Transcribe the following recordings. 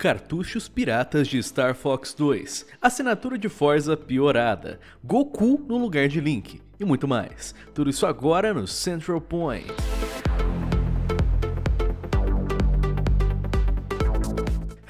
cartuchos piratas de Star Fox 2, assinatura de Forza piorada, Goku no lugar de Link e muito mais. Tudo isso agora no Central Point.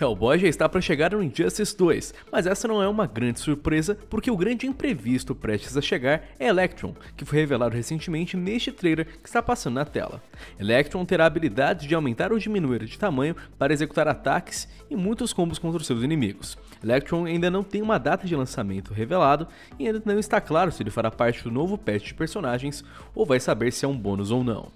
Hellboy já está para chegar no Injustice 2, mas essa não é uma grande surpresa, porque o grande imprevisto prestes a chegar é Electron, que foi revelado recentemente neste trailer que está passando na tela. Electron terá a habilidade de aumentar ou diminuir de tamanho para executar ataques e muitos combos contra os seus inimigos. Electron ainda não tem uma data de lançamento revelado e ainda não está claro se ele fará parte do novo patch de personagens ou vai saber se é um bônus ou não.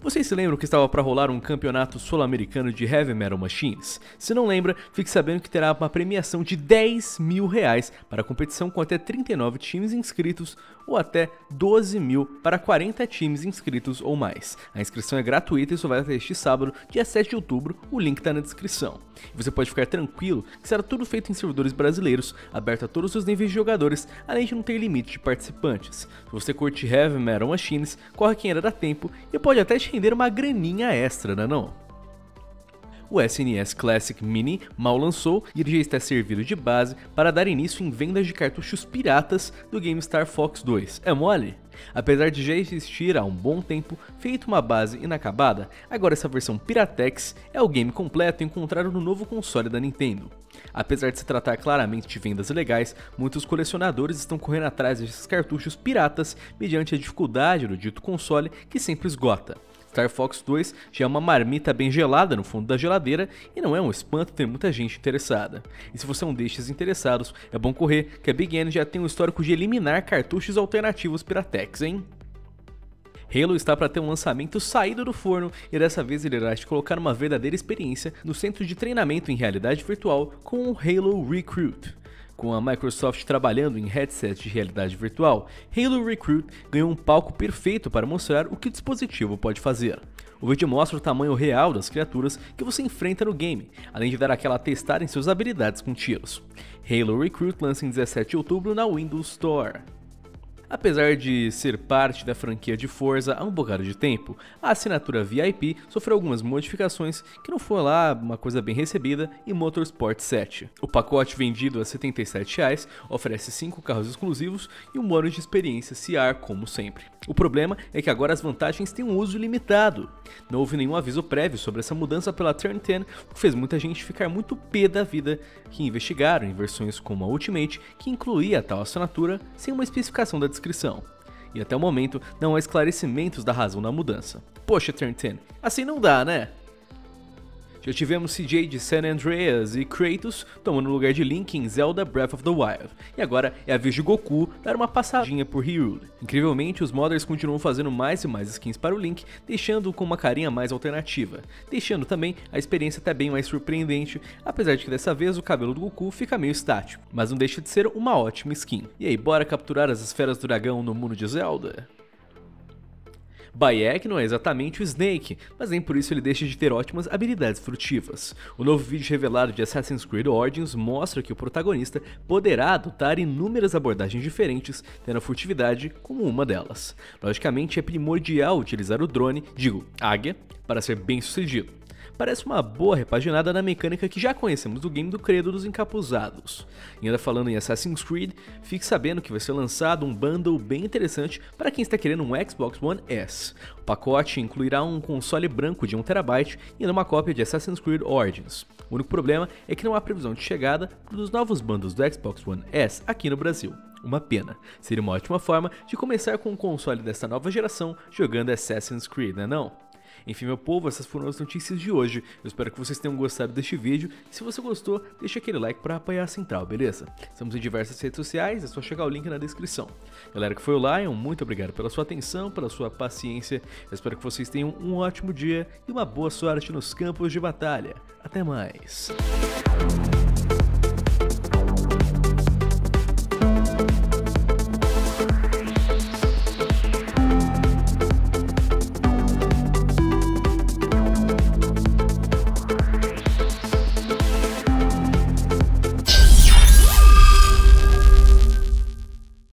Vocês se lembram que estava para rolar um campeonato sul-americano de Heavy Metal Machines? Se não lembra, fique sabendo que terá uma premiação de R$10.000 para a competição com até 39 times inscritos ou até 12 mil para 40 times inscritos ou mais. A inscrição é gratuita e só vai até este sábado, dia 7 de outubro, o link está na descrição. Você pode ficar tranquilo que será tudo feito em servidores brasileiros, aberto a todos os níveis de jogadores, além de não ter limite de participantes. Se você curte Heavy Metal Machines, corre quem ainda dá tempo e pode até te render uma graninha extra, né não? O SNS Classic Mini mal lançou e ele já está servido de base para dar início em vendas de cartuchos piratas do game Star Fox 2. É mole? Apesar de já existir há um bom tempo, feito uma base inacabada, agora essa versão Piratex é o game completo encontrado no novo console da Nintendo. Apesar de se tratar claramente de vendas legais, muitos colecionadores estão correndo atrás desses cartuchos piratas mediante a dificuldade do dito console que sempre esgota. Star Fox 2 já é uma marmita bem gelada no fundo da geladeira e não é um espanto ter muita gente interessada. E se você é um destes interessados, é bom correr que a Big N já tem um histórico de eliminar cartuchos alternativos Piratex, hein? Halo está para ter um lançamento saído do forno e dessa vez ele irá te colocar uma verdadeira experiência no centro de treinamento em realidade virtual com o Halo Recruit. Com a Microsoft trabalhando em headsets de realidade virtual, Halo Recruit ganhou um palco perfeito para mostrar o que o dispositivo pode fazer. O vídeo mostra o tamanho real das criaturas que você enfrenta no game, além de dar aquela testada em suas habilidades com tiros. Halo Recruit lança em 17 de outubro na Windows Store. Apesar de ser parte da franquia de Forza há um bocado de tempo, a assinatura VIP sofreu algumas modificações que não foi lá uma coisa bem recebida em Motorsport 7. O pacote vendido a R$77 oferece 5 carros exclusivos e um ano de experiência CR como sempre. O problema é que agora as vantagens têm um uso limitado. Não houve nenhum aviso prévio sobre essa mudança pela Turn 10, o que fez muita gente ficar muito pé da vida, que investigaram em versões como a Ultimate, que incluía a tal assinatura sem uma especificação da descrição. E até o momento não há esclarecimentos da razão da mudança. Poxa, Turn 10, assim não dá, né? Já tivemos CJ de San Andreas e Kratos tomando o lugar de Link em Zelda Breath of the Wild, e agora é a vez de Goku dar uma passadinha por Hyrule. Incrivelmente, os modders continuam fazendo mais e mais skins para o Link, deixando-o com uma carinha mais alternativa, deixando também a experiência até bem mais surpreendente, apesar de que dessa vez o cabelo do Goku fica meio estático, mas não deixa de ser uma ótima skin. E aí, bora capturar as esferas do dragão no mundo de Zelda? Bayek não é exatamente o Snake, mas nem por isso ele deixa de ter ótimas habilidades frutivas. O novo vídeo revelado de Assassin's Creed Origins mostra que o protagonista poderá adotar inúmeras abordagens diferentes, tendo a furtividade como uma delas. Logicamente é primordial utilizar o drone, digo, águia, para ser bem sucedido. Parece uma boa repaginada na mecânica que já conhecemos do game do Credo dos Encapuzados. E ainda falando em Assassin's Creed, fique sabendo que vai ser lançado um bundle bem interessante para quem está querendo um Xbox One S. O pacote incluirá um console branco de 1TB e uma cópia de Assassin's Creed Origins. O único problema é que não há previsão de chegada dos novos bundles do Xbox One S aqui no Brasil. Uma pena, seria uma ótima forma de começar com o console dessa nova geração jogando Assassin's Creed, né não? Enfim, meu povo, essas foram as notícias de hoje. Eu espero que vocês tenham gostado deste vídeo. E se você gostou, deixa aquele like para apoiar a Central, beleza? Estamos em diversas redes sociais, é só chegar o link na descrição. Galera que foi o Lion, muito obrigado pela sua atenção, pela sua paciência. Eu espero que vocês tenham um ótimo dia e uma boa sorte nos campos de batalha. Até mais!